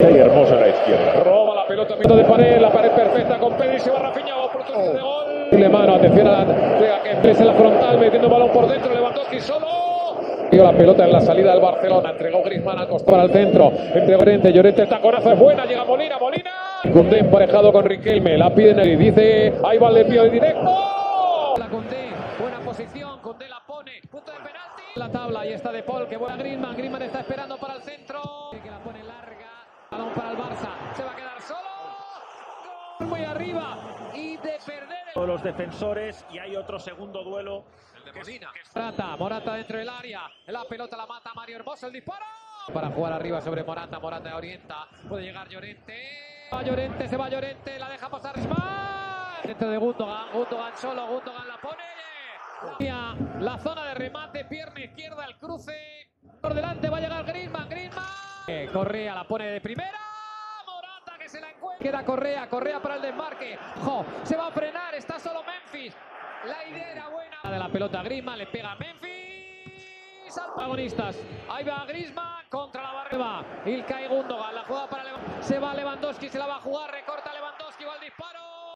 Y Hermoso a la izquierda. Roba la pelota, mito de pared, la pared perfecta con Pedri, se va Rafinha, oportunidad de gol. Le mano, atención a Griezmann en la frontal, metiendo balón por dentro, Lewandowski solo. La pelota en la salida del Barcelona, entregó Griezmann al costado al centro, entre Llorente, el taconazo es buena, llega Molina. Gondé emparejado con Riquelme, la piden y dice, ahí va el desvío de directo. La Condé, buena posición, Condé la pone, punto de penalti. La tabla, ahí está de Paul, que buena Griezmann está esperando para el centro. Que la pone larga. Balón para el Barça, se va a quedar solo, gol muy arriba y de perder el... los defensores y hay otro segundo duelo, el de Molina. Morata dentro del área, la pelota la mata Mario Hermoso, el disparo para jugar arriba sobre Morata orienta, puede llegar Llorente, se va Llorente, la deja pasar Griezmann, dentro de Gundogan solo, Gundogan la pone, la zona de remate, pierna izquierda, el cruce, por delante va a llegar Griezmann. Correa la pone de primera, Morata que se la encuentra, queda Correa para el desmarque, se va a frenar, está solo Memphis, la idea era buena, de la pelota Griezmann, le pega a Memphis, protagonistas, ahí va Griezmann contra la barrera, Ilkay Gundogan, la jugada para Lewandowski, se va Lewandowski, se la va a jugar, recorta Lewandowski, va al disparo.